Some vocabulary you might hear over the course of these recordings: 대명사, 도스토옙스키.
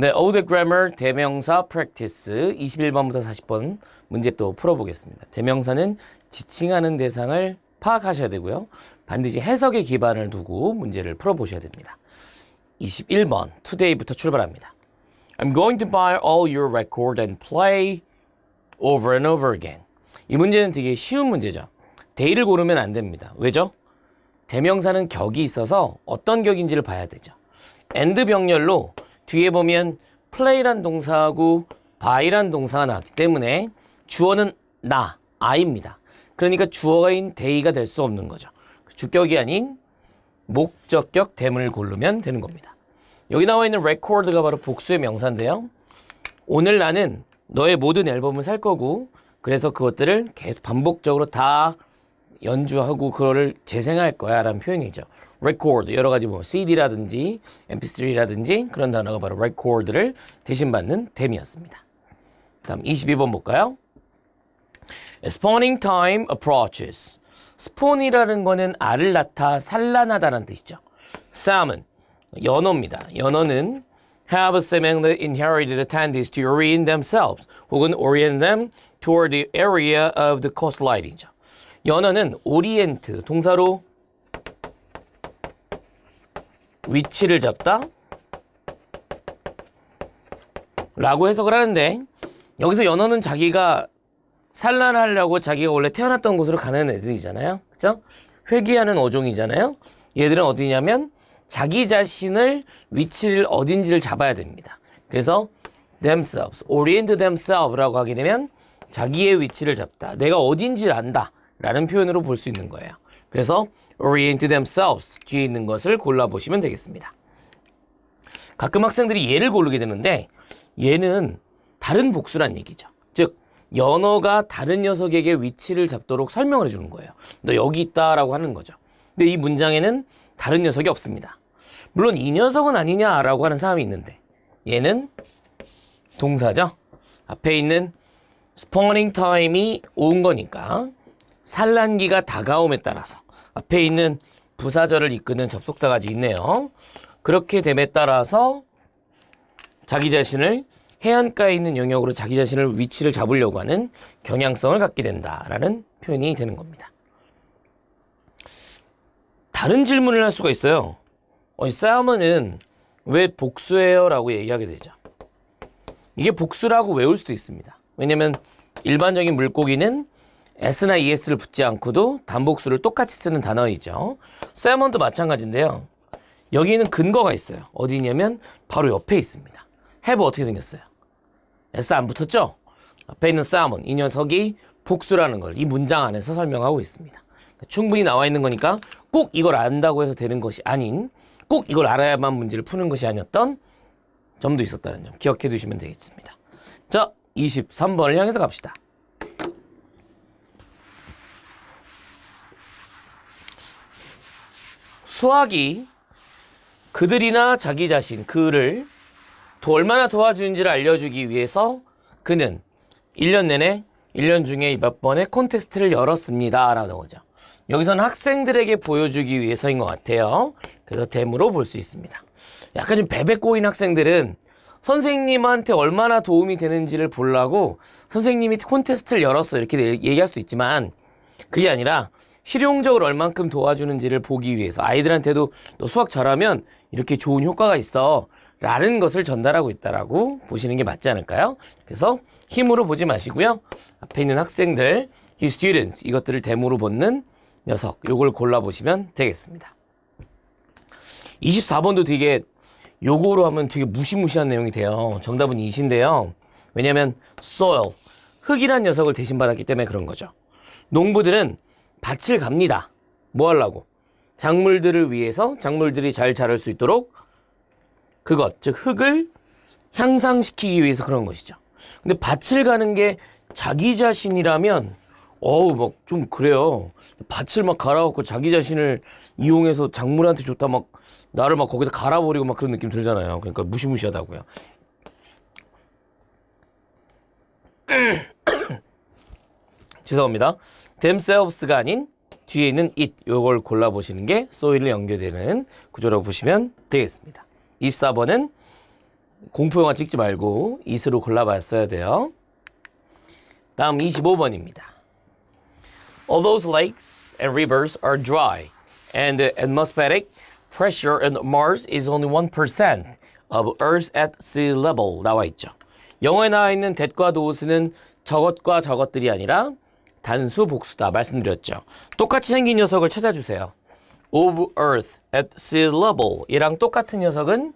네, 어우드 그래머 대명사 프랙티스 21번부터 40번 문제 또 풀어보겠습니다. 대명사는 지칭하는 대상을 파악하셔야 되고요. 반드시 해석의 기반을 두고 문제를 풀어보셔야 됩니다. 21번, today부터 출발합니다. I'm going to buy all your record and play over and over again. 이 문제는 되게 쉬운 문제죠. day를 고르면 안 됩니다. 왜죠? 대명사는 격이 있어서 어떤 격인지를 봐야 되죠. and 병렬로 뒤에 보면 play란 동사하고 buy란 동사가 나왔기 때문에 주어는 나, I입니다. 그러니까 주어인 day가 될 수 없는 거죠. 주격이 아닌 목적격 댐을 고르면 되는 겁니다. 여기 나와 있는 record가 바로 복수의 명사인데요. 오늘 나는 너의 모든 앨범을 살 거고, 그래서 그것들을 계속 반복적으로 다 연주하고 그거를 재생할 거야 라는 표현이죠. record 여러 가지 뭐 CD라든지 mp3라든지 그런 단어가 바로 record를 대신받는 댐이었습니다. 다음 22번 볼까요? Spawning time approaches. 스폰이라는 거는 알을 낳다, 산란하다라는 뜻이죠. 쌈은 연어입니다. 연어는 have salmon that inherited tendencies to orient themselves 혹은 orient them toward the area of the coastline이죠. 연어는 orient 동사로 위치를 잡다 라고 해석을 하는데, 여기서 연어는 자기가 산란하려고 자기가 원래 태어났던 곳으로 가는 애들이잖아요. 그죠? 회귀하는 어종이잖아요. 얘들은 어디냐면 자기 자신을 위치를 어딘지를 잡아야 됩니다. 그래서 themselves, orient themselves라고 하게 되면 자기의 위치를 잡다, 내가 어딘지를 안다 라는 표현으로 볼 수 있는 거예요. 그래서 orient themselves 뒤에 있는 것을 골라보시면 되겠습니다. 가끔 학생들이 얘를 고르게 되는데, 얘는 다른 복수란 얘기죠. 즉 연어가 다른 녀석에게 위치를 잡도록 설명을 해주는 거예요. 너 여기 있다라고 하는 거죠. 근데 이 문장에는 다른 녀석이 없습니다. 물론 이 녀석은 아니냐라고 하는 사람이 있는데, 얘는 동사죠. 앞에 있는 spawning time이 온 거니까 산란기가 다가옴에 따라서 앞에 있는 부사절을 이끄는 접속사까지 있네요. 그렇게 됨에 따라서 자기 자신을 해안가에 있는 영역으로 자기 자신을 위치를 잡으려고 하는 경향성을 갖게 된다라는 표현이 되는 겁니다. 다른 질문을 할 수가 있어요. 쌈은 왜 복수예요? 라고 얘기하게 되죠. 이게 복수라고 외울 수도 있습니다. 왜냐면 일반적인 물고기는 s나 es를 붙지 않고도 단복수를 똑같이 쓰는 단어이죠. 쌈도 마찬가지인데요. 여기는 근거가 있어요. 어디냐면 바로 옆에 있습니다. have 어떻게 생겼어요? s 안 붙었죠? 앞에 있는 쌈은 이 녀석이 복수라는 걸 이 문장 안에서 설명하고 있습니다. 충분히 나와 있는 거니까 꼭 이걸 안다고 해서 되는 것이 아닌, 꼭 이걸 알아야만 문제를 푸는 것이 아니었던 점도 있었다는 점 기억해 두시면 되겠습니다. 자, 23번을 향해서 갑시다. 수학이 그들이나 자기 자신, 그를 또 얼마나 도와주는지를 알려주기 위해서 그는 1년 내내 1년 중에 몇 번의 콘테스트를 열었습니다 라는 거죠. 여기서는 학생들에게 보여주기 위해서인 것 같아요. 그래서 댐으로 볼 수 있습니다. 약간 좀 베베꼬인 학생들은 선생님한테 얼마나 도움이 되는지를 보려고 선생님이 콘테스트를 열었어 이렇게 얘기할 수도 있지만, 그게 아니라 실용적으로 얼만큼 도와주는지를 보기 위해서 아이들한테도 너 수학 잘하면 이렇게 좋은 효과가 있어 라는 것을 전달하고 있다라고 보시는 게 맞지 않을까요? 그래서 힘으로 보지 마시고요. 앞에 있는 학생들, his students, 이것들을 댐으로 보는 녀석, 요걸 골라보시면 되겠습니다. 24번도 되게 요거로 하면 되게 무시무시한 내용이 돼요. 정답은 2인데요. 왜냐면 soil, 흙이란 녀석을 대신받았기 때문에 그런 거죠. 농부들은 밭을 갑니다. 뭐 하려고? 작물들을 위해서 작물들이 잘 자랄 수 있도록 그것, 즉 흙을 향상시키기 위해서 그런 것이죠. 근데 밭을 가는 게 자기 자신이라면 막 좀 그래요. 밭을 막 갈아갖고 자기 자신을 이용해서 작물한테 좋다 막 나를 막 거기다 갈아버리고 막 그런 느낌 들잖아요. 그러니까 무시무시하다고요. 죄송합니다. themselves가 아닌 뒤에 있는 it, 요걸 골라보시는 게 soil로 연결되는 구조라고 보시면 되겠습니다. 24번은 공포영화 찍지 말고 이스로 골라봤어야 돼요. 다음 25번입니다. All those lakes and rivers are dry and the atmospheric pressure on Mars is only 1% of Earth at sea level 나와있죠. 영어에 나와있는 that과 those는 저것과 저것들이 아니라 단수 복수다 말씀드렸죠. 똑같이 생긴 녀석을 찾아주세요. Of Earth at sea level 이랑 똑같은 녀석은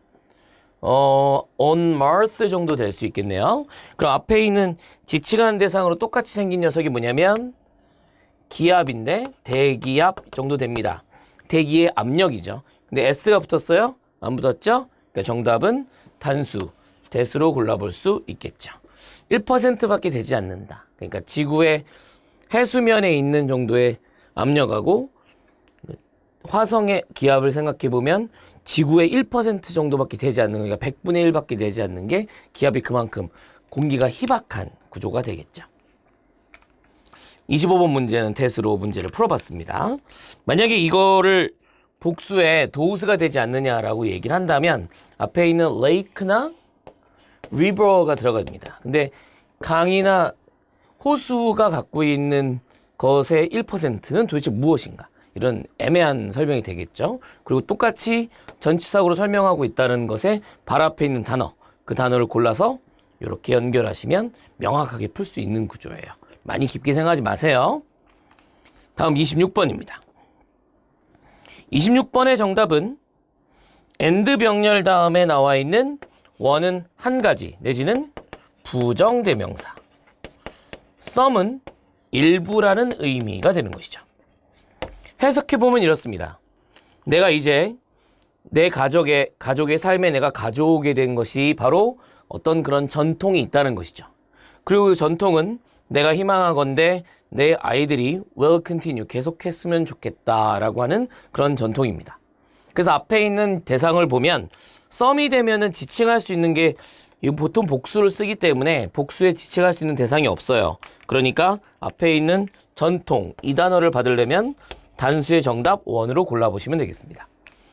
on Mars 정도 될 수 있겠네요. 그럼 앞에 있는 지칭하는 대상으로 똑같이 생긴 녀석이 뭐냐면 기압인데 대기압 정도 됩니다. 대기의 압력이죠. 근데 S가 붙었어요? 안 붙었죠? 그러니까 정답은 단수, 대수로 골라볼 수 있겠죠. 1%밖에 되지 않는다. 그러니까 지구의 해수면에 있는 정도의 압력하고 화성의 기압을 생각해보면 지구의 1% 정도밖에 되지 않는, 그러니까 100분의 1밖에 되지 않는 게 기압이 그만큼 공기가 희박한 구조가 되겠죠. 25번 문제는 대수로 문제를 풀어봤습니다. 만약에 이거를 복수에 도우스가 되지 않느냐라고 얘기를 한다면 앞에 있는 lake나 river가 들어갑니다. 근데 강이나 호수가 갖고 있는 것의 1%는 도대체 무엇인가? 이런 애매한 설명이 되겠죠. 그리고 똑같이 전치사고로 설명하고 있다는 것에 발 앞에 있는 단어, 그 단어를 골라서 이렇게 연결하시면 명확하게 풀 수 있는 구조예요. 많이 깊게 생각하지 마세요. 다음 26번입니다. 26번의 정답은 and 병렬 다음에 나와 있는 one은 한 가지 내지는 부정대명사, some은 일부라는 의미가 되는 것이죠. 해석해보면 이렇습니다. 내가 이제 내 가족의 삶에 내가 가져오게 된 것이 바로 어떤 그런 전통이 있다는 것이죠. 그리고 그 전통은 내가 희망하건대 내 아이들이 will continue 계속했으면 좋겠다라고 하는 그런 전통입니다. 그래서 앞에 있는 대상을 보면 some이 되면은 지칭할 수 있는 게 보통 복수를 쓰기 때문에 복수에 지칭할 수 있는 대상이 없어요. 그러니까 앞에 있는 전통 이 단어를 받으려면 단수의 정답 1으로 골라보시면 되겠습니다.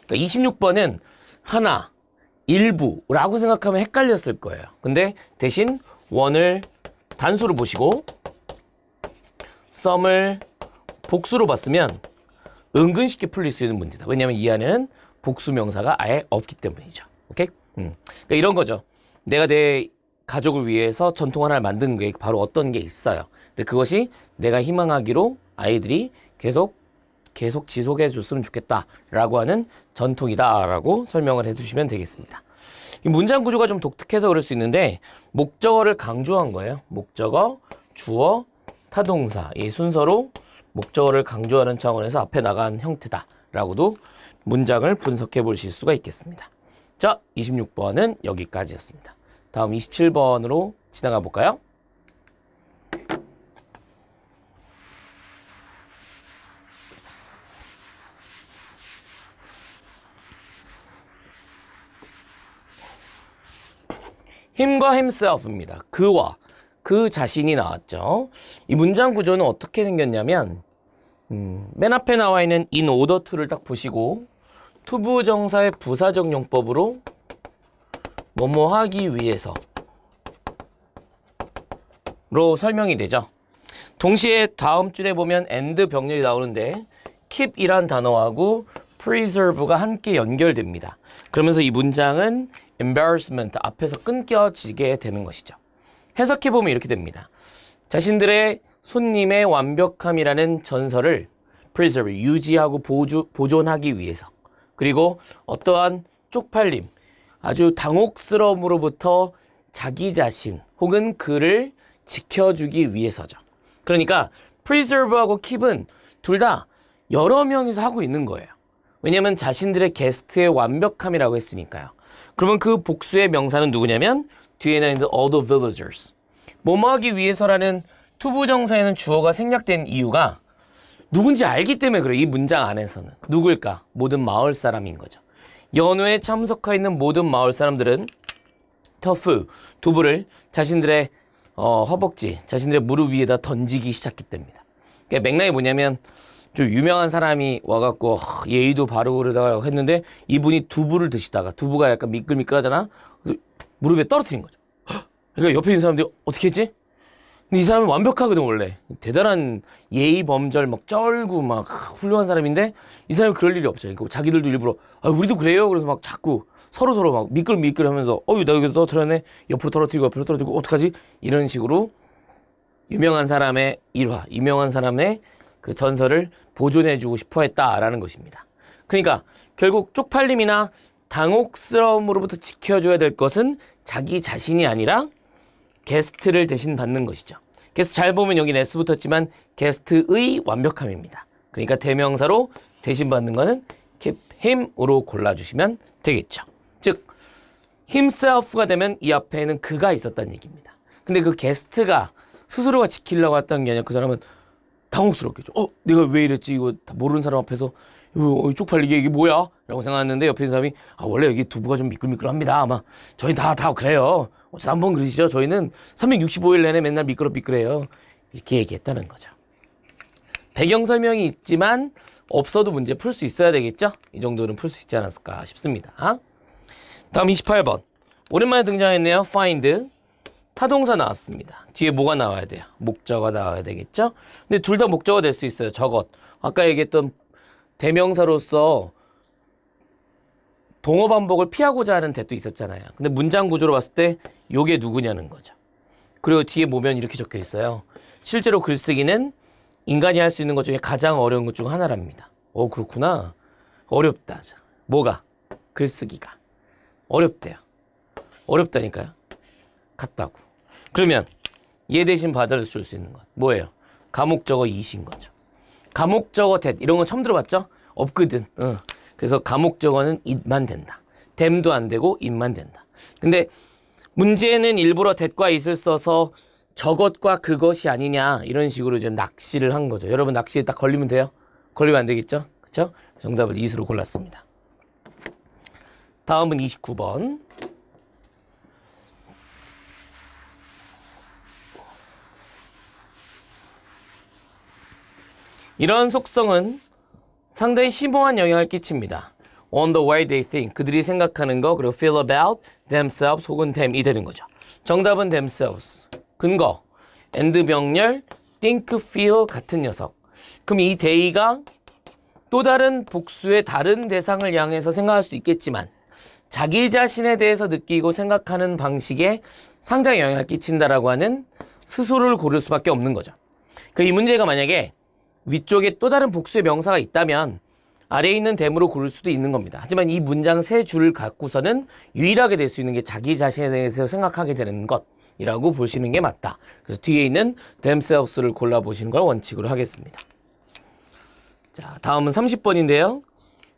그러니까 26번은 하나, 일부라고 생각하면 헷갈렸을 거예요. 근데 대신 1을 단수로 보시고 some을 복수로 봤으면 은근 쉽게 풀릴 수 있는 문제다. 왜냐하면 이 안에는 복수명사가 아예 없기 때문이죠. 오케이? 그러니까 이런 거죠. 내가 내 가족을 위해서 전통 하나를 만든 게 바로 어떤 게 있어요. 근데 그것이 내가 희망하기로 아이들이 계속 지속해 줬으면 좋겠다라고 하는 전통이다라고 설명을 해주시면 되겠습니다. 이 문장 구조가 좀 독특해서 그럴 수 있는데 목적어를 강조한 거예요. 목적어, 주어, 타동사 이 순서로 목적어를 강조하는 차원에서 앞에 나간 형태다라고도 문장을 분석해 보실 수가 있겠습니다. 자, 26번은 여기까지였습니다. 다음 27번으로 지나가 볼까요? 'him'과 'himself'입니다. 그와 그 자신이 나왔죠. 이 문장 구조는 어떻게 생겼냐면 맨 앞에 나와 있는 in order to를 딱 보시고 투부정사의 부사적 용법으로 뭐뭐 하기 위해서 로 설명이 되죠. 동시에 다음 줄에 보면 'and' 병렬이 나오는데 'keep'이란 단어하고 'preserve'가 함께 연결됩니다. 그러면서 이 문장은 embarrassment 앞에서 끊겨지게 되는 것이죠. 해석해보면 이렇게 됩니다. 자신들의 손님의 완벽함이라는 전설을 preserve, 유지하고 보존하기 위해서 그리고 어떠한 쪽팔림, 아주 당혹스러움으로부터 자기 자신 혹은 그를 지켜주기 위해서죠. 그러니까 preserve하고 keep은 둘 다 여러 명이서 하고 있는 거예요. 왜냐하면 자신들의 게스트의 완벽함이라고 했으니까요. 그러면 그 복수의 명사는 누구냐면 뒤에 나있는 all the villagers. 뭐뭐 하기 위해서라는 투부정사에는 주어가 생략된 이유가 누군지 알기 때문에 그래요. 이 문장 안에서는. 누굴까? 모든 마을 사람인 거죠. 연회에 참석해 있는 모든 마을 사람들은 터프, 두부를 자신들의 허벅지, 자신들의 무릎 위에다 던지기 시작했기 때문입니다. 그러니까 맥락이 뭐냐면 좀 유명한 사람이 와갖고 예의도 바르고 그러다가 했는데 이분이 두부를 드시다가 두부가 약간 미끌미끌하잖아. 무릎에 떨어뜨린 거죠. 그러니까 옆에 있는 사람들이 어떻게 했지? 근데 이 사람은 완벽하거든. 원래 대단한 예의 범절 막 쩔고 막 훌륭한 사람인데 이 사람이 그럴 일이 없죠. 그러니까 자기들도 일부러 아 우리도 그래요. 그래서 막 자꾸 서로 막 미끌미끌 하면서 어유 나 여기 떨어뜨렸네. 옆으로 떨어뜨리고 옆으로 떨어뜨리고 어떡하지? 이런 식으로 유명한 사람의 일화, 유명한 사람의 그 전설을 보존해주고 싶어 했다라는 것입니다. 그러니까 결국 쪽팔림이나 당혹스러움으로부터 지켜줘야 될 것은 자기 자신이 아니라 게스트를 대신 받는 것이죠. 게스트 잘 보면 여기는 s 붙었지만 게스트의 완벽함입니다. 그러니까 대명사로 대신 받는 거는 him으로 골라주시면 되겠죠. 즉 himself가 되면 이 앞에는 그가 있었다는 얘기입니다. 근데 그 게스트가 스스로가 지키려고 했던 게 아니라 그 사람은 당혹스럽겠죠. 내가 왜 이랬지? 이거 다 모르는 사람 앞에서 쪽팔리게 이게 뭐야? 라고 생각했는데 옆에 있는 사람이 아 원래 여기 두부가 좀 미끌미끌합니다. 아마 저희 다 그래요. 어차피 한번 그러시죠. 저희는 365일 내내 맨날 미끌해요. 이렇게 얘기했다는 거죠. 배경 설명이 있지만 없어도 문제 풀 수 있어야 되겠죠? 이 정도는 풀 수 있지 않았을까 싶습니다. 다음 28번. 오랜만에 등장했네요. find. 타동사 나왔습니다. 뒤에 뭐가 나와야 돼요? 목적어가 나와야 되겠죠? 근데 둘 다 목적어가 될 수 있어요. 저것. 아까 얘기했던 대명사로서 동어 반복을 피하고자 하는 대도 있었잖아요. 근데 문장 구조로 봤을 때 요게 누구냐는 거죠. 그리고 뒤에 보면 이렇게 적혀 있어요. 실제로 글쓰기는 인간이 할 수 있는 것 중에 가장 어려운 것 중 하나랍니다. 그렇구나. 어렵다. 뭐가? 글쓰기가. 어렵대요. 어렵다니까요. 같다고. 그러면 얘 대신 받아를 쓸 수 있는 건 뭐예요? 가목적어 이신 거죠. 가목적어 that 이런 건 처음 들어봤죠? 없거든. 그래서 가목적어는 it만 된다. them도 안 되고 it만 된다. 근데 문제는 일부러 that과 it을 써서 저것과 그것이 아니냐 이런 식으로 지금 낚시를 한 거죠. 여러분 낚시에 딱 걸리면 돼요? 걸리면 안 되겠죠? 그렇죠? 정답을 it으로 골랐습니다. 다음은 29번. 이런 속성은 상당히 심오한 영향을 끼칩니다. On the way they think, 그들이 생각하는 거, 그리고 feel about themselves 혹은 them이 되는 거죠. 정답은 themselves. 근거, and 명렬, think, feel 같은 녀석. 그럼 이 they가 또 다른 복수의 다른 대상을 향해서 생각할 수 있겠지만 자기 자신에 대해서 느끼고 생각하는 방식에 상당히 영향을 끼친다라고 하는 스스로를 고를 수밖에 없는 거죠. 그 이 문제가 만약에 위쪽에 또 다른 복수의 명사가 있다면 아래에 있는 them으로 고를 수도 있는 겁니다. 하지만 이 문장 세 줄을 갖고서는 유일하게 될 수 있는 게 자기 자신에 대해서 생각하게 되는 것이라고 보시는 게 맞다. 그래서 뒤에 있는 themselves를 골라보시는 걸 원칙으로 하겠습니다. 자, 다음은 30번인데요.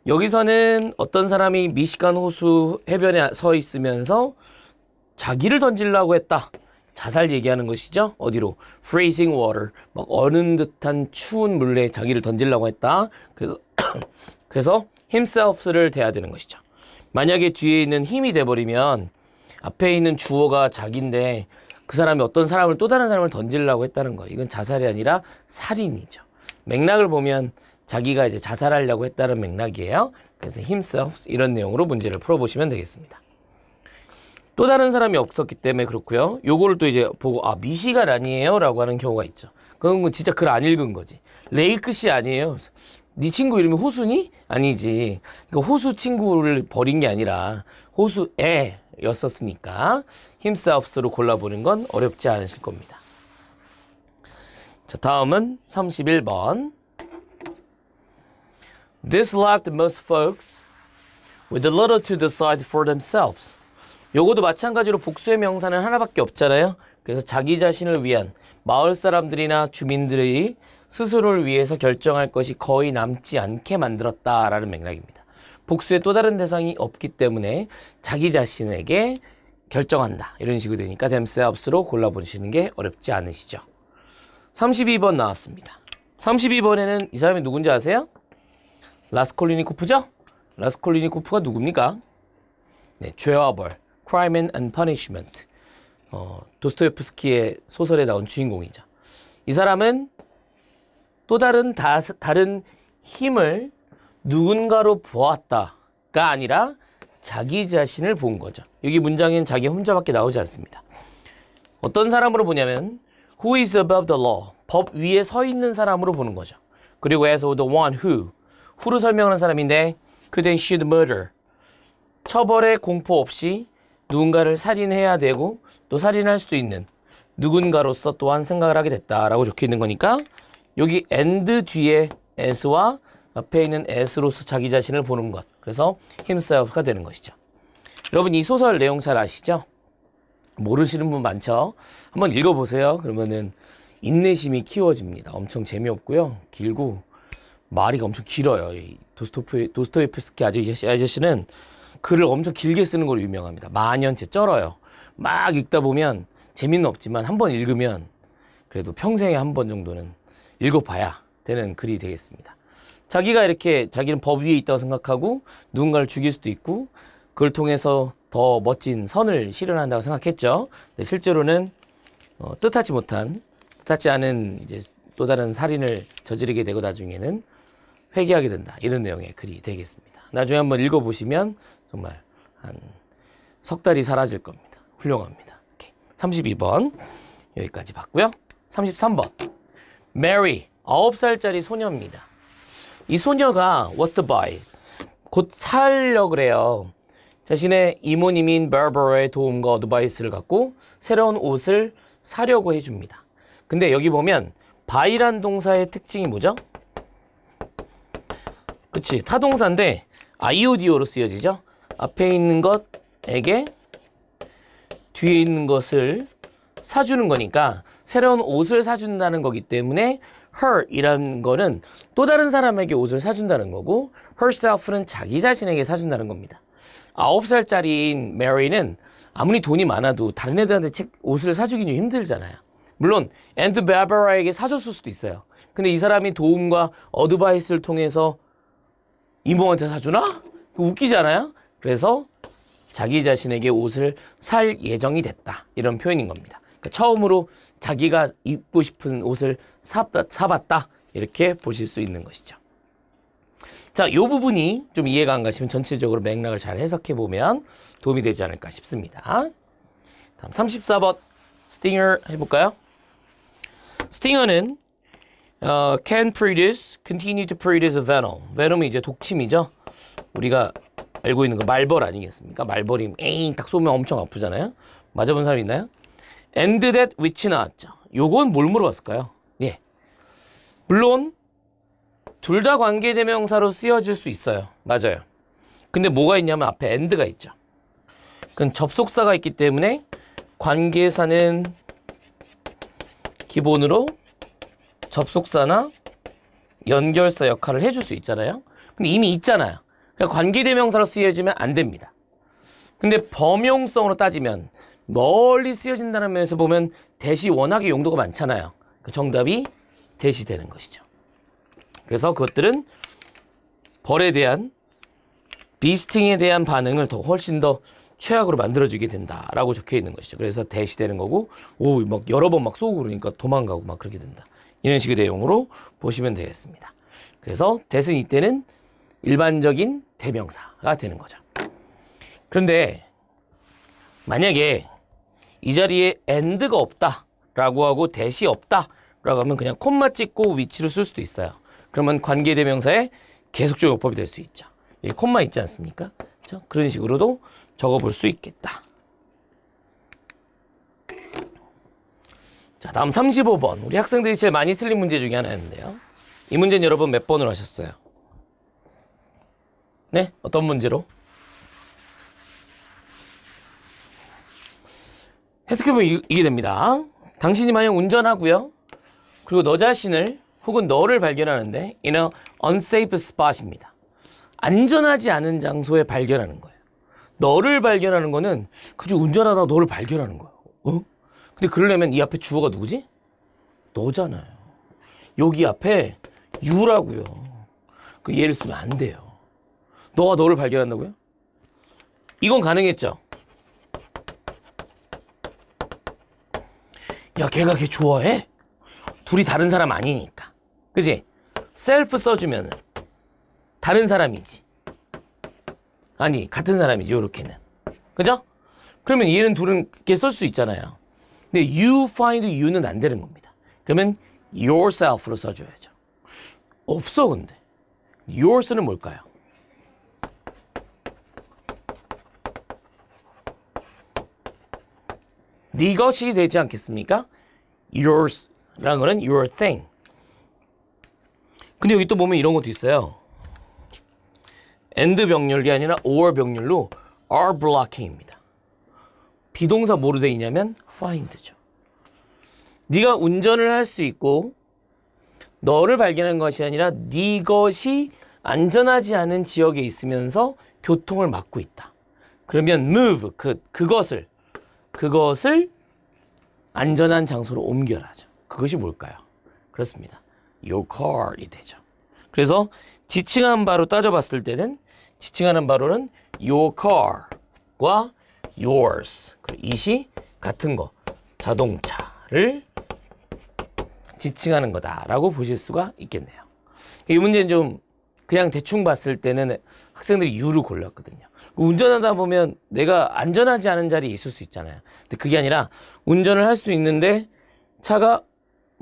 여기서는 어떤 사람이 미시간 호수 해변에 서 있으면서 자기를 던지려고 했다. 자살 얘기하는 것이죠. 어디로? freezing water. 막 어는 듯한 추운 물에 자기를 던지려고 했다. 그래서 himself를 대야 되는 것이죠. 만약에 뒤에 있는 힘이 돼버리면 앞에 있는 주어가 자기인데 그 사람이 어떤 사람을 또 다른 사람을 던지려고 했다는 거예요. 이건 자살이 아니라 살인이죠. 맥락을 보면 자기가 이제 자살하려고 했다는 맥락이에요. 그래서 himself 이런 내용으로 문제를 풀어보시면 되겠습니다. 또 다른 사람이 없었기 때문에 그렇고요. 요거를 또 이제 보고 아 미시간 아니에요? 라고 하는 경우가 있죠. 그건 진짜 글 안 읽은 거지. 레이크씨 아니에요? 네 친구 이름이 호수니? 아니지. 그러니까 호수 친구를 버린 게 아니라 호수에 였었으니까 himself로 골라보는 건 어렵지 않으실 겁니다. 자, 다음은 31번. This left most folks with a little to decide for themselves. 요것도 마찬가지로 복수의 명사는 하나밖에 없잖아요. 그래서 자기 자신을 위한 마을 사람들이나 주민들이 스스로를 위해서 결정할 것이 거의 남지 않게 만들었다라는 맥락입니다. 복수의 또 다른 대상이 없기 때문에 자기 자신에게 결정한다. 이런 식으로 되니까 themselves로 골라보시는 게 어렵지 않으시죠. 32번 나왔습니다. 32번에는 이 사람이 누군지 아세요? 라스콜리니코프죠? 라스콜리니코프가 누굽니까? 네, 죄와 벌. Crime and Punishment. 도스토옙스키의 소설에 나온 주인공이죠. 이 사람은 또 다른 다른 힘을 누군가로 보았다가 아니라 자기 자신을 본 거죠. 여기 문장엔 자기 혼자밖에 나오지 않습니다. 어떤 사람으로 보냐면 who is above the law, 법 위에 서 있는 사람으로 보는 거죠. 그리고 as the one who를 설명하는 사람인데 could and should murder, 처벌의 공포 없이 누군가를 살인해야 되고 또 살인할 수도 있는 누군가로서 또한 생각을 하게 됐다라고 적혀 있는 거니까 여기 and 뒤에 as와 앞에 있는 as로서 자기 자신을 보는 것, 그래서 himself가 되는 것이죠. 여러분 이 소설 내용 잘 아시죠? 모르시는 분 많죠? 한번 읽어보세요. 그러면은 인내심이 키워집니다. 엄청 재미없고요, 길고 말이 엄청 길어요. 이 도스토옙스키 아저씨는 글을 엄청 길게 쓰는 걸로 유명합니다. 만연체 쩔어요. 막 읽다 보면 재미는 없지만 한번 읽으면 그래도 평생에 한 번 정도는 읽어봐야 되는 글이 되겠습니다. 자기가 이렇게 자기는 법 위에 있다고 생각하고 누군가를 죽일 수도 있고 그걸 통해서 더 멋진 선을 실현한다고 생각했죠. 근데 실제로는 뜻하지 않은 이제 또 다른 살인을 저지르게 되고 나중에는 회개하게 된다. 이런 내용의 글이 되겠습니다. 나중에 한번 읽어보시면 정말 한 석 달이 사라질 겁니다. 훌륭합니다. 오케이. 32번 여기까지 봤고요. 33번 Mary, 9살짜리 소녀입니다. 이 소녀가 was to buy, 곧 살려 그래요. 자신의 이모님인 바버라의 도움과 어드바이스를 갖고 새로운 옷을 사려고 해줍니다. 근데 여기 보면 buy란 동사의 특징이 뭐죠? 그치, 타동사인데 IODO로 쓰여지죠. 앞에 있는 것에게 뒤에 있는 것을 사주는 거니까 새로운 옷을 사준다는 거기 때문에 her 이라는 거는 또 다른 사람에게 옷을 사준다는 거고 herself는 자기 자신에게 사준다는 겁니다. 9살짜리인 메리는 아무리 돈이 많아도 다른 애들한테 옷을 사주긴 좀 힘들잖아요. 물론 앤드 바바라에게 사줬을 수도 있어요. 근데 이 사람이 도움과 어드바이스를 통해서 이모한테 사주나? 웃기지 않아요? 그래서 자기 자신에게 옷을 살 예정이 됐다, 이런 표현인 겁니다. 그러니까 처음으로 자기가 입고 싶은 옷을 사봤다, 이렇게 보실 수 있는 것이죠. 자, 이 부분이 좀 이해가 안 가시면 전체적으로 맥락을 잘 해석해보면 도움이 되지 않을까 싶습니다. 다음 34번 stinger 해볼까요? stinger는 can produce, continue to produce a venom. venom이 이제 독침이죠. 우리가 알고 있는 거 말벌 아니겠습니까? 말벌이 에잉 딱 쏘면 엄청 아프잖아요. 맞아본 사람 있나요? and that which 나왔죠. 요건 뭘 물어봤을까요? 예, 물론 둘 다 관계대명사로 쓰여질 수 있어요. 맞아요. 근데 뭐가 있냐면 앞에 and가 있죠. 그건 접속사가 있기 때문에 관계사는 기본으로 접속사나 연결사 역할을 해줄 수 있잖아요. 근데 이미 있잖아요. 그러니까 관계대명사로 쓰여지면 안 됩니다. 근데 범용성으로 따지면 멀리 쓰여진다는 면에서 보면 대시 워낙에 용도가 많잖아요. 그러니까 정답이 대시 되는 것이죠. 그래서 그것들은 벌에 대한, 비스팅에 대한 반응을 더 훨씬 더 최악으로 만들어주게 된다라고 적혀 있는 것이죠. 그래서 대시되는 거고, 오, 막 여러 번 막 쏘고 그러니까 도망가고 막 그렇게 된다. 이런 식의 내용으로 보시면 되겠습니다. 그래서 대신 이때는 일반적인 대명사가 되는 거죠. 그런데 만약에 이 자리에 and가 없다라고 하고 대시 없다라고 하면 그냥 콤마 찍고 위치를 쓸 수도 있어요. 그러면 관계대명사의 계속적 용법이 될 수 있죠. 여기 콤마 있지 않습니까? 그렇죠? 그런 식으로도 적어볼 수 있겠다. 자, 다음 35번. 우리 학생들이 제일 많이 틀린 문제 중에 하나였는데요. 이 문제는 여러분 몇 번으로 하셨어요? 네? 어떤 문제로? 해석해보면 이게 됩니다. 당신이 만약 운전하고요, 그리고 너 자신을 혹은 너를 발견하는데 in a unsafe spot입니다. 안전하지 않은 장소에 발견하는 거예요. 너를 발견하는 거는 그저 운전하다가 너를 발견하는 거예요. 근데 그러려면 이 앞에 주어가 누구지? 너잖아요. 여기 앞에 you라고요. 그 얘를 쓰면 안 돼요. 너가 너를 발견한다고요? 이건 가능했죠. 야, 걔가 걔 좋아해? 둘이 다른 사람 아니니까. 그지? 셀프 써주면 다른 사람이지. 아니 같은 사람이지 요렇게는. 그죠? 그러면 얘는 둘은 이렇게 쓸 수 있잖아요. 근데 you find you는 안 되는 겁니다. 그러면 yourself로 써줘야죠. 없어 근데. yours는 뭘까요? 네 것이 되지 않겠습니까? yours라는 거는 your thing. 근데 여기 또 보면 이런 것도 있어요. and 병렬이 아니라 or 병렬로 are blocking입니다. 비동사 뭐로 돼 있냐면 find죠. 네가 운전을 할 수 있고 너를 발견한 것이 아니라 네 것이 안전하지 않은 지역에 있으면서 교통을 막고 있다. 그러면 move, 그것을 안전한 장소로 옮겨라죠. 그것이 뭘까요? 그렇습니다. your car이 되죠. 그래서 지칭한 바로 따져봤을 때는 지칭하는 바로는 your car과 yours, 그리고 이시 같은 거, 자동차를 지칭하는 거다라고 보실 수가 있겠네요. 이 문제는 좀 그냥 대충 봤을 때는 학생들이 U를 골랐거든요. 운전하다 보면 내가 안전하지 않은 자리에 있을 수 있잖아요. 근데 그게 아니라 운전을 할 수 있는데 차가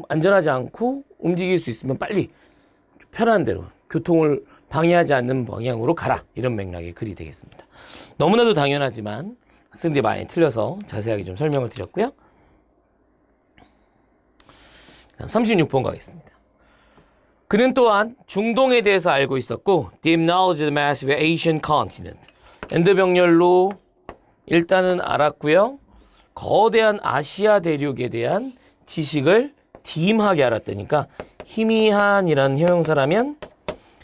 안전하지 않고 움직일 수 있으면 빨리 편한 대로 교통을 방해하지 않는 방향으로 가라. 이런 맥락의 글이 되겠습니다. 너무나도 당연하지만 학생들이 많이 틀려서 자세하게 좀 설명을 드렸고요. 그다음 36번 가겠습니다. 그는 또한 중동에 대해서 알고 있었고 Deep knowledge of the massive Asian continent. and 병렬로 일단은 알았고요. 거대한 아시아 대륙에 대한 지식을 디임하게 알았다니까 희미한이라는 형용사라면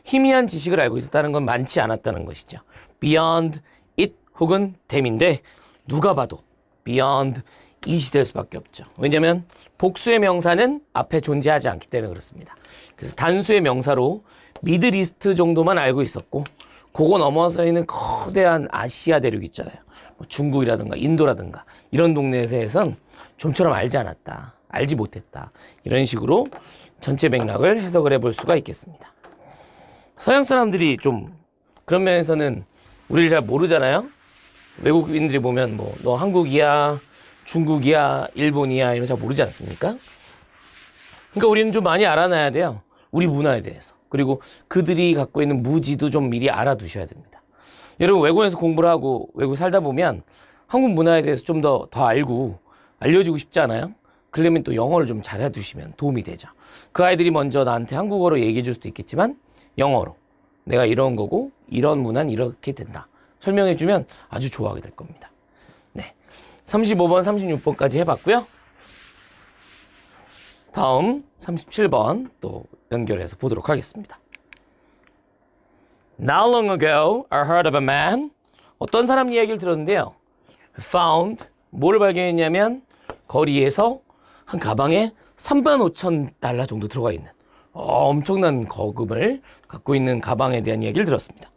희미한 지식을 알고 있었다는 건 많지 않았다는 것이죠. beyond it 혹은 them인데 누가 봐도 beyond it이 될 수밖에 없죠. 왜냐하면 복수의 명사는 앞에 존재하지 않기 때문에 그렇습니다. 그래서 단수의 명사로 미드리스트 정도만 알고 있었고 그거 넘어서 있는 거대한 아시아 대륙 있잖아요. 뭐 중국이라든가 인도라든가 이런 동네에선 좀처럼 알지 않았다. 알지 못했다. 이런 식으로 전체 맥락을 해석을 해볼 수가 있겠습니다. 서양 사람들이 좀 그런 면에서는 우리를 잘 모르잖아요. 외국인들이 보면 뭐 너 한국이야, 중국이야, 일본이야 이런 거 잘 모르지 않습니까? 그러니까 우리는 좀 많이 알아놔야 돼요. 우리 문화에 대해서. 그리고 그들이 갖고 있는 무지도 좀 미리 알아두셔야 됩니다. 여러분 외국에서 공부를 하고 외국 살다 보면 한국 문화에 대해서 좀 더 알고 알려주고 싶지 않아요? 그러면 또 영어를 좀 잘해두시면 도움이 되죠. 그 아이들이 먼저 나한테 한국어로 얘기해 줄 수도 있겠지만 영어로 내가 이런 거고 이런 문화는 이렇게 된다. 설명해 주면 아주 좋아하게 될 겁니다. 네, 35번, 36번까지 해봤고요. 다음 37번 또 연결해서 보도록 하겠습니다. Not long ago, I heard of a man. 어떤 사람 이야기를 들었는데요. Found, 뭐를 발견했냐면 거리에서 한 가방에 35,000달러 정도 들어가 있는 엄청난 거금을 갖고 있는 가방에 대한 이야기를 들었습니다.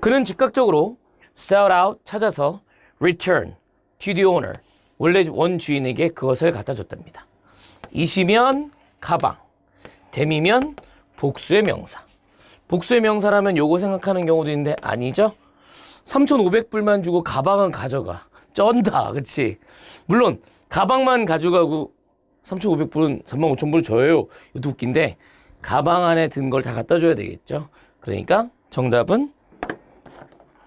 그는 즉각적으로 sell out 찾아서 return to the owner 원래 원주인에게 그것을 갖다 줬답니다. 이시면 가방, 댐이면 복수의 명사. 복수의 명사라면 요거 생각하는 경우도 있는데 아니죠. 3,500불만 주고 가방은 가져가. 쩐다, 그치? 물론 가방만 가져가고 3,500불은 35,000불 줘요. 이것도 웃긴데 가방 안에 든 걸 다 갖다 줘야 되겠죠. 그러니까 정답은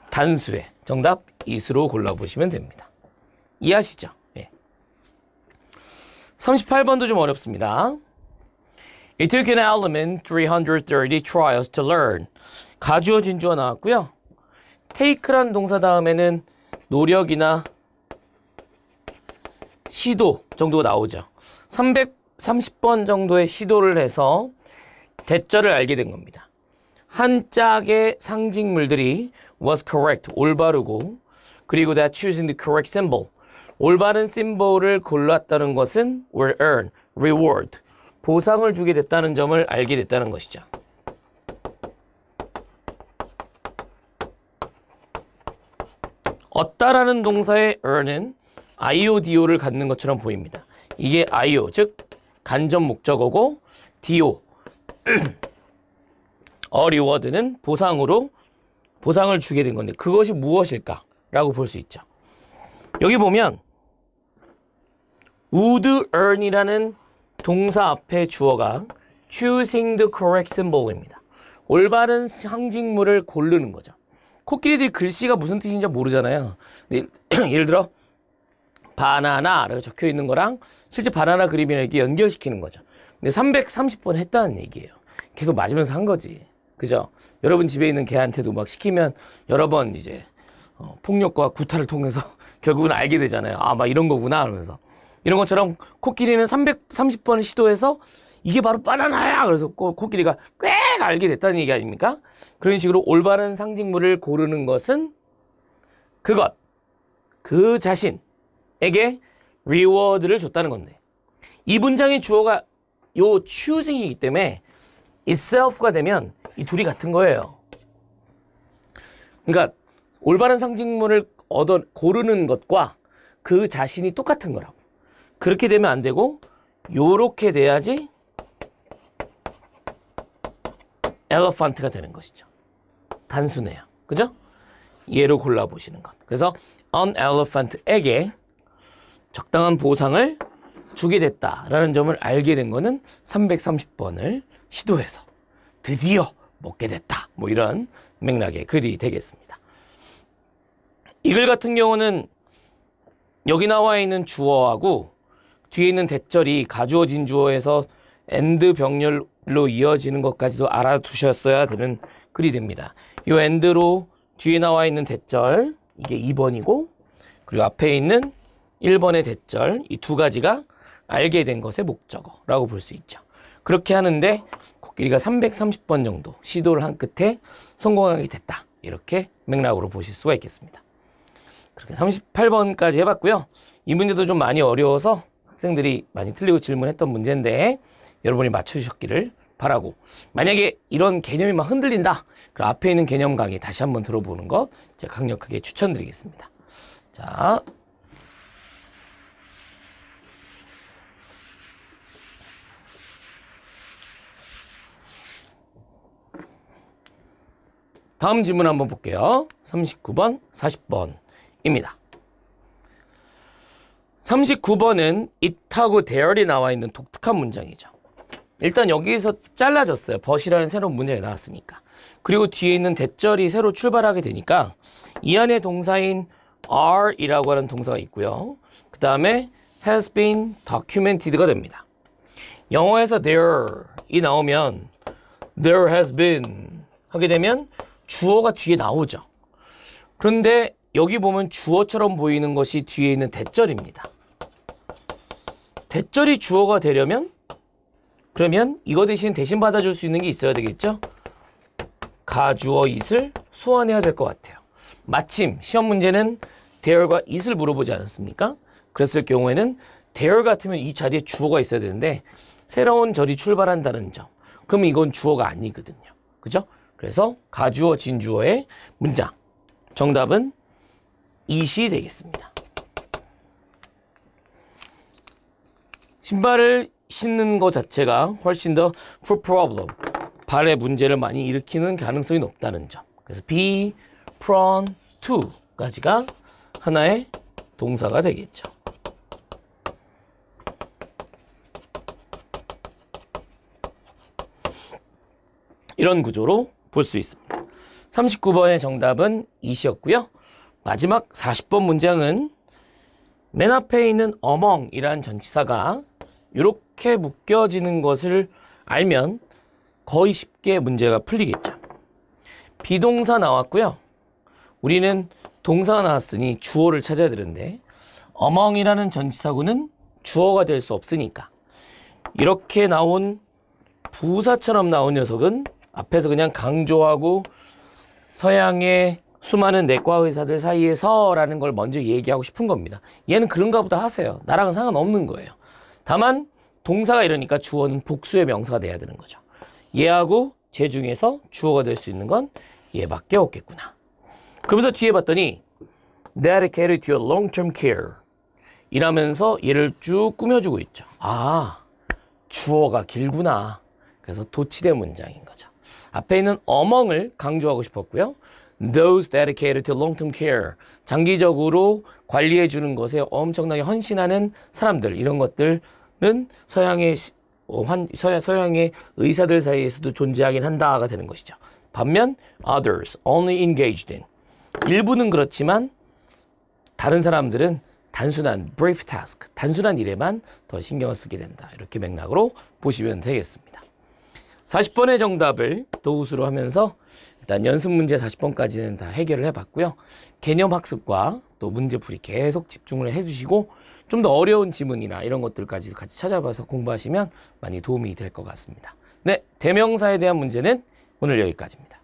단수의 정답 is로 골라보시면 됩니다. 이해하시죠? 예. 38번도 좀 어렵습니다. It took an element 330 trials to learn. 가주어 진주어 나왔고요. take란 동사 다음에는 노력이나 시도 정도 나오죠. 330번 정도의 시도를 해서 대절을 알게 된 겁니다. 한 짝의 상징물들이 was correct, 올바르고 그리고 that choosing the correct symbol, 올바른 심볼을 골랐다는 것은 will earn, reward, 보상을 주게 됐다는 점을 알게 됐다는 것이죠. 얻다라는 동사의 earn은 IODO를 갖는 것처럼 보입니다. 이게 IO, 즉 간접 목적어고 DO, 어리워드는 보상으로 보상을 주게 된 건데 그것이 무엇일까라고 볼 수 있죠. 여기 보면 would earn이라는 동사 앞에 주어가 choosing the correct symbol입니다. 올바른 상징물을 고르는 거죠. 코끼리들이 글씨가 무슨 뜻인지 모르잖아요. 근데 예를 들어 바나나라고 적혀있는 거랑 실제 바나나 그림이랑 이렇게 연결시키는 거죠. 근데 330번 했다는 얘기예요. 계속 맞으면서 한 거지. 그죠? 여러분 집에 있는 개한테도 막 시키면 여러 번 이제 폭력과 구타를 통해서 결국은 알게 되잖아요. 아, 막 이런 거구나 하면서. 이런 것처럼 코끼리는 330번을 시도해서 이게 바로 바나나야! 그래서 코끼리가 꽤 알게 됐다는 얘기 아닙니까? 그런 식으로 올바른 상징물을 고르는 것은 그것, 그 자신에게 리워드를 줬다는 건데 이 분장의 주어가 요 choosing이기 때문에 itself가 되면 이 둘이 같은 거예요. 그러니까 올바른 상징물을 고르는 것과 그 자신이 똑같은 거라고. 그렇게 되면 안 되고 요렇게 돼야지 엘리펀트가 되는 것이죠. 단순해요. 그죠? 얘로 골라보시는 것. 그래서 an elephant에게 적당한 보상을 주게 됐다라는 점을 알게 된 거는 330번을 시도해서 드디어 먹게 됐다. 뭐 이런 맥락의 글이 되겠습니다. 이 글 같은 경우는 여기 나와 있는 주어하고 뒤에 있는 대절이 가주어 진주어에서 and 병렬로 이어지는 것까지도 알아두셨어야 되는 글이 됩니다. 이 and로 뒤에 나와 있는 대절 이게 2번이고 그리고 앞에 있는 1번의 대절 이 두 가지가 알게 된 것의 목적어라고 볼 수 있죠. 그렇게 하는데 코끼리가 330번 정도 시도를 한 끝에 성공하게 됐다. 이렇게 맥락으로 보실 수가 있겠습니다. 그렇게 38번까지 해봤고요. 이 문제도 좀 많이 어려워서 학생들이 많이 틀리고 질문했던 문제인데 여러분이 맞추셨기를 바라고 만약에 이런 개념이 막 흔들린다. 그럼 앞에 있는 개념 강의 다시 한번 들어보는 것 제가 강력하게 추천드리겠습니다. 자, 다음 질문 한번 볼게요. 39번, 40번입니다. 39번은 it하고 there이 나와 있는 독특한 문장이죠. 일단 여기에서 잘라졌어요. but이라는 새로운 문장이 나왔으니까. 그리고 뒤에 있는 대절이 새로 출발하게 되니까 이 안에 동사인 are이라고 하는 동사가 있고요. 그 다음에 has been documented가 됩니다. 영어에서 there이 나오면 there has been 하게 되면 주어가 뒤에 나오죠. 그런데 여기 보면 주어처럼 보이는 것이 뒤에 있는 대절입니다. 대절이 주어가 되려면 그러면 이거 대신 받아줄 수 있는 게 있어야 되겠죠? 가주어 it을 소환해야 될 것 같아요. 마침 시험 문제는 there과 it을 물어보지 않았습니까? 그랬을 경우에는 there 같으면 이 자리에 주어가 있어야 되는데 새로운 절이 출발한다는 점. 그러면 이건 주어가 아니거든요. 그죠? 그래서 가주어 진주어의 문장 정답은 it이 되겠습니다. 신발을 신는 것 자체가 훨씬 더 foot problem 발의 문제를 많이 일으키는 가능성이 높다는 점. 그래서 be prone to 까지가 하나의 동사가 되겠죠. 이런 구조로 볼 수 있습니다. 39번의 정답은 it이었고요. 마지막 40번 문장은 맨 앞에 있는 among이란 전치사가 이렇게 묶여지는 것을 알면 거의 쉽게 문제가 풀리겠죠. 비동사 나왔고요. 우리는 동사가 나왔으니 주어를 찾아야 되는데 among이라는 전치사구는 주어가 될 수 없으니까 이렇게 나온 부사처럼 나온 녀석은 앞에서 그냥 강조하고 서양의 수많은 내과 의사들 사이에서 라는 걸 먼저 얘기하고 싶은 겁니다. 얘는 그런가 보다 하세요. 나랑은 상관없는 거예요. 다만 동사가 이러니까 주어는 복수의 명사가 돼야 되는 거죠. 얘하고 쟤 중에서 주어가 될 수 있는 건 얘밖에 없겠구나. 그러면서 뒤에 봤더니 dedicated to your long-term care 이라면서 얘를 쭉 꾸며주고 있죠. 아, 주어가 길구나. 그래서 도치된 문장인 거죠. 앞에 있는 among을 강조하고 싶었고요. those dedicated to long-term care, 장기적으로 관리해 주는 것에 엄청나게 헌신하는 사람들, 이런 것들은 서양의 의사들 사이에서도 존재하긴 한다가 되는 것이죠. 반면 others, only engaged in, 일부는 그렇지만 다른 사람들은 단순한 brief task, 단순한 일에만 더 신경을 쓰게 된다. 이렇게 맥락으로 보시면 되겠습니다. 40번의 정답을 도우수로 하면서 일단 연습 문제 40번까지는 다 해결을 해봤고요. 개념 학습과 또 문제풀이 계속 집중을 해주시고 좀 더 어려운 지문이나 이런 것들까지 같이 찾아봐서 공부하시면 많이 도움이 될 것 같습니다. 네, 대명사에 대한 문제는 오늘 여기까지입니다.